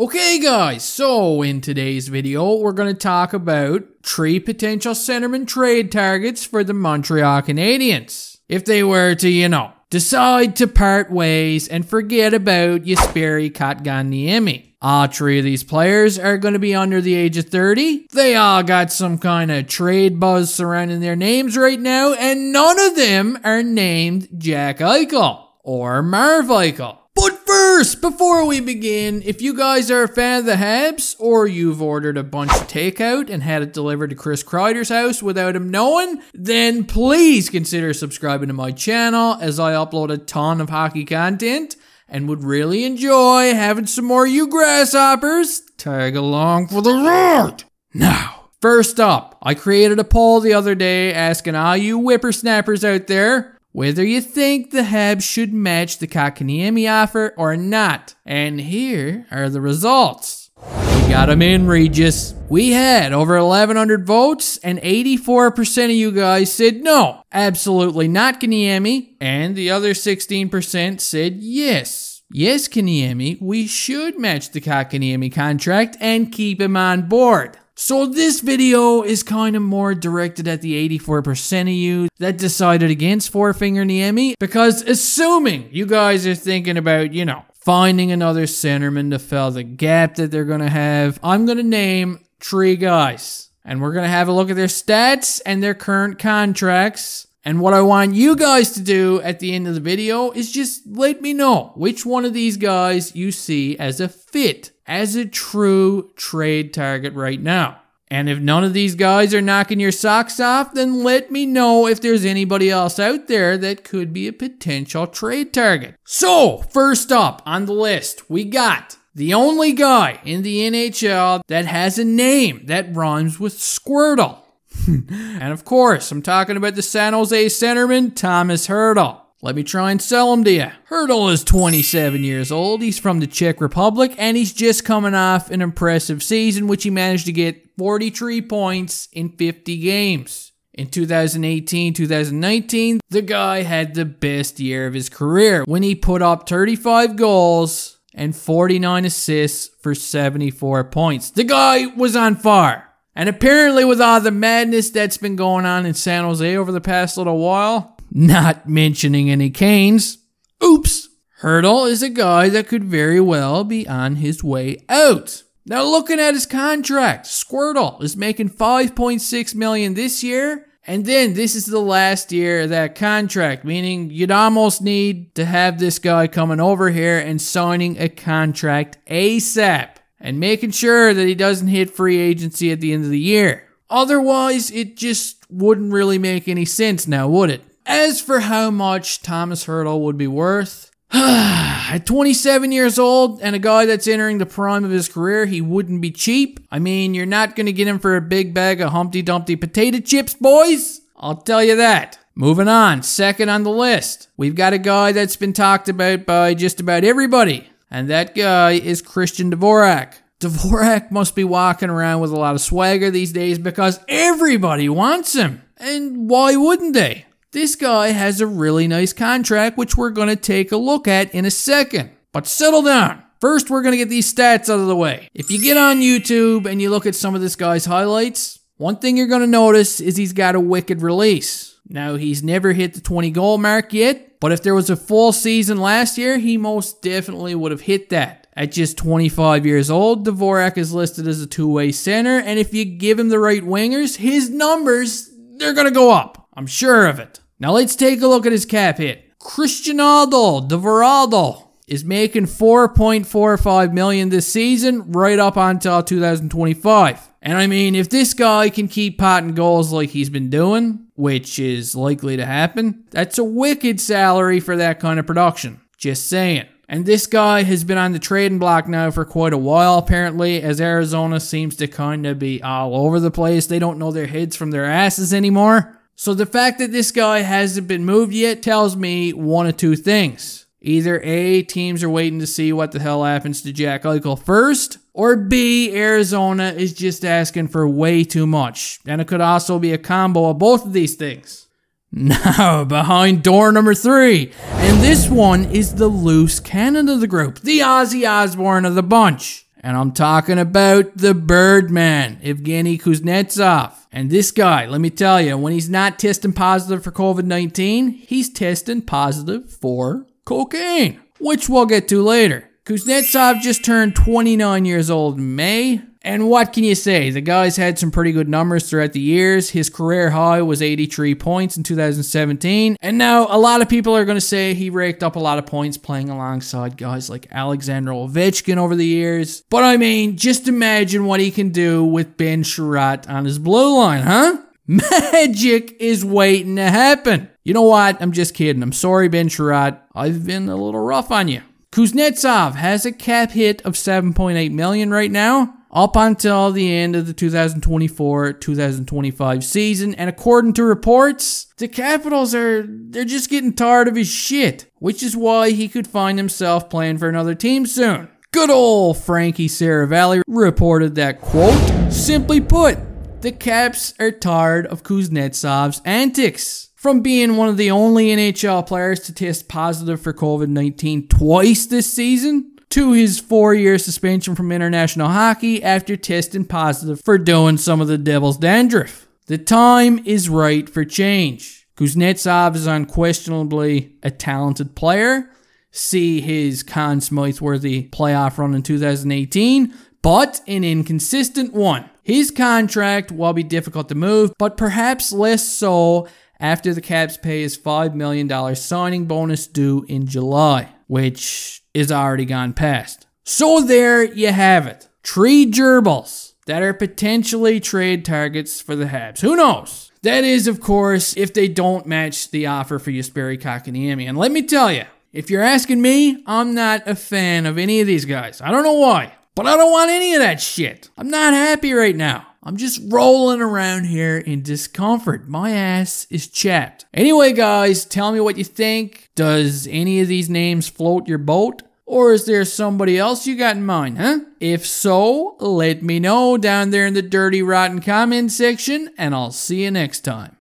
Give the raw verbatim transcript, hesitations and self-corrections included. Okay guys, so in today's video, we're going to talk about three potential centerman trade targets for the Montreal Canadiens. If they were to, you know, decide to part ways and forget about Jesperi Kotkaniemi. All three of these players are going to be under the age of thirty. They all got some kind of trade buzz surrounding their names right now, and none of them are named Jack Eichel or Marv Eichel. But first, before we begin, if you guys are a fan of the Habs, or you've ordered a bunch of takeout and had it delivered to Chris Kreider's house without him knowing, then please consider subscribing to my channel as I upload a ton of hockey content and would really enjoy having some more you grasshoppers tag along for the ride. Now, first up, I created a poll the other day asking all you whippersnappers out there whether you think the Habs should match the Kotkaniemi offer or not. And here are the results. We got them in, Regis. We had over eleven hundred votes, and eighty-four percent of you guys said no, absolutely not Kotkaniemi. And the other sixteen percent said yes. Yes, Kotkaniemi, we should match the Kotkaniemi contract and keep him on board. So this video is kind of more directed at the eighty-four percent of you that decided against Four-Finger Niemi, because assuming you guys are thinking about, you know, finding another centerman to fill the gap that they're going to have, I'm going to name three guys. And we're going to have a look at their stats and their current contracts. And what I want you guys to do at the end of the video is just let me know which one of these guys you see as a fit, as a true trade target right now. And if none of these guys are knocking your socks off, then let me know if there's anybody else out there that could be a potential trade target. So, first up on the list, we got the only guy in the N H L that has a name that rhymes with Squirtle. And of course, I'm talking about the San Jose centerman, Thomas Hertl. Let me try and sell him to you. Hertl is twenty-seven years old, he's from the Czech Republic, and he's just coming off an impressive season which he managed to get forty-three points in fifty games. In two thousand eighteen two thousand nineteen, the guy had the best year of his career when he put up thirty-five goals and forty-nine assists for seventy-four points. The guy was on fire. And apparently with all the madness that's been going on in San Jose over the past little while, not mentioning any Canes, oops, Hertl is a guy that could very well be on his way out. Now looking at his contract, Squirtle is making five point six million dollars this year, and then this is the last year of that contract, meaning you'd almost need to have this guy coming over here and signing a contract ASAP, and making sure that he doesn't hit free agency at the end of the year. Otherwise, it just wouldn't really make any sense now, would it? As for how much Thomas Hertl would be worth, at twenty-seven years old and a guy that's entering the prime of his career, he wouldn't be cheap. I mean, you're not going to get him for a big bag of Humpty Dumpty potato chips, boys. I'll tell you that. Moving on, second on the list, we've got a guy that's been talked about by just about everybody, and that guy is Christian Dvorak. Dvorak must be walking around with a lot of swagger these days because everybody wants him. And why wouldn't they? This guy has a really nice contract, which we're going to take a look at in a second. But settle down. First, we're going to get these stats out of the way. If you get on YouTube and you look at some of this guy's highlights, one thing you're going to notice is he's got a wicked release. Now, he's never hit the twenty goal mark yet, but if there was a full season last year, he most definitely would have hit that. At just twenty-five years old, Dvorak is listed as a two-way center, and if you give him the right wingers, his numbers, they're going to go up. I'm sure of it. Now let's take a look at his cap hit. Cristiano Dvorak is making four point four five million dollars this season, right up until two thousand twenty-five. And I mean, if this guy can keep potting goals like he's been doing, which is likely to happen, that's a wicked salary for that kind of production. Just saying. And this guy has been on the trading block now for quite a while, apparently, as Arizona seems to kind of be all over the place. They don't know their heads from their asses anymore. So the fact that this guy hasn't been moved yet tells me one of two things. Either A, teams are waiting to see what the hell happens to Jack Eichel first, or B, Arizona is just asking for way too much. And it could also be a combo of both of these things. Now, behind door number three. And this one is the loose cannon of the group, the Ozzy Osbourne of the bunch. And I'm talking about the Birdman, Evgeny Kuznetsov. And this guy, let me tell you, when he's not testing positive for COVID nineteen, he's testing positive for cocaine, which we'll get to later. Kuznetsov just turned twenty-nine years old in May. And what can you say? The guy's had some pretty good numbers throughout the years. His career high was eighty-three points in two thousand seventeen. And now a lot of people are going to say he raked up a lot of points playing alongside guys like Alexander Ovechkin over the years. But I mean, just imagine what he can do with Ben Sherratt on his blue line, huh? Magic is waiting to happen. You know what? I'm just kidding. I'm sorry, Ben Sherratt. I've been a little rough on you. Kuznetsov has a cap hit of seven point eight million dollars right now, up until the end of the two thousand twenty-four two thousand twenty-five season, and according to reports, the Capitals are, they're just getting tired of his shit, which is why he could find himself playing for another team soon. Good old Frankie Saravalli reported that, quote, "Simply put, the Caps are tired of Kuznetsov's antics. From being one of the only N H L players to test positive for COVID nineteen twice this season, to his four-year suspension from international hockey after testing positive for doing some of the devil's dandruff. The time is right for change. Kuznetsov is unquestionably a talented player. See his Conn Smythe-worthy playoff run in two thousand eighteen, but an inconsistent one. His contract will be difficult to move, but perhaps less so after the Caps pay his five million dollar signing bonus due in July, which is already gone past." So there you have it. Three gerbils that are potentially trade targets for the Habs. Who knows? That is, of course, if they don't match the offer for Jesperi Kotkaniemi. And let me tell you, if you're asking me, I'm not a fan of any of these guys. I don't know why, but I don't want any of that shit. I'm not happy right now. I'm just rolling around here in discomfort. My ass is chapped. Anyway, guys, tell me what you think. Does any of these names float your boat? Or is there somebody else you got in mind, huh? If so, let me know down there in the dirty rotten comment section, and I'll see you next time.